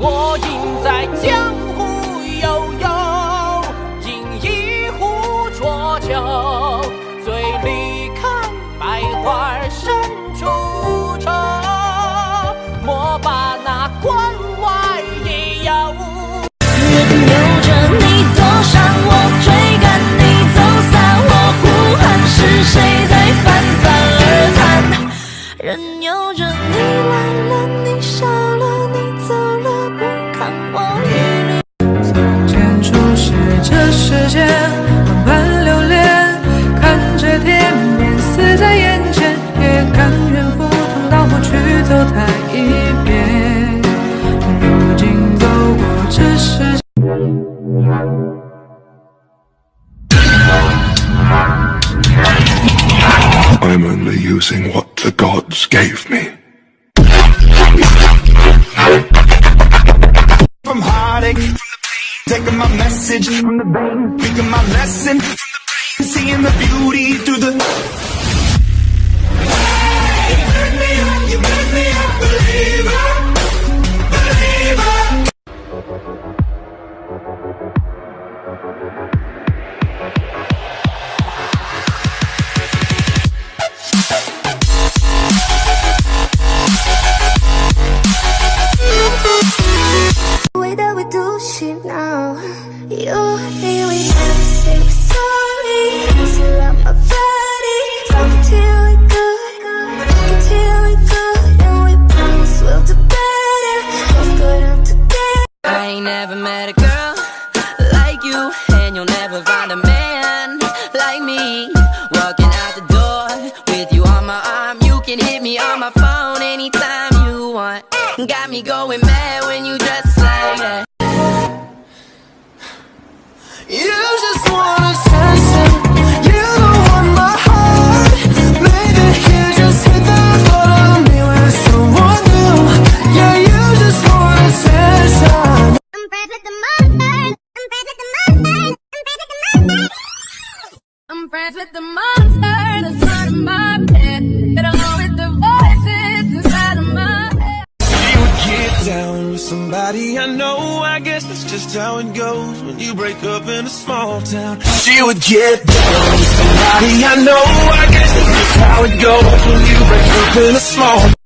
我饮在江湖悠悠，饮一壶浊酒，醉里看百花深处愁。莫把那关外一夜无。任由着你多伤我，追赶你走散我，呼喊是谁在泛泛而谈？任由着你来了，你笑了，你走了，不看我一脸。从前注视着时间，慢慢留恋，看着天边死在眼前，也甘愿赴汤蹈火去走它一遍。如今走过这世界。 I'm only using what the gods gave me. From heartache, from the pain, taking my message from the vein, picking my lesson from the brain, seeing the beauty through the. Hey, you make me a believer, believer. Now you here we have six sorry surround my body, fuck it till we good, fuck it till we good, and we promise we'll do better. Let's go down today. I ain't never met a girl like you, and you'll never find a man like me. Walking out the door with you on my arm, you can hit me on my phone anytime you want. Got me going mad when you dress like that. You just wanna sense it. You don't want my heart. Maybe you just hit the thought of me with someone new. Yeah, you just wanna sense it. I'm friends with the monsters. I'm friends with the monsters. I'm friends with the monsters. That's part of my head. Get along with the voices inside of my head. You would get down with somebody I know. I guess that's just how it goes. You break up in a small town. She would get down with somebody I know. I guess that's just how it goes when you break up in a small town.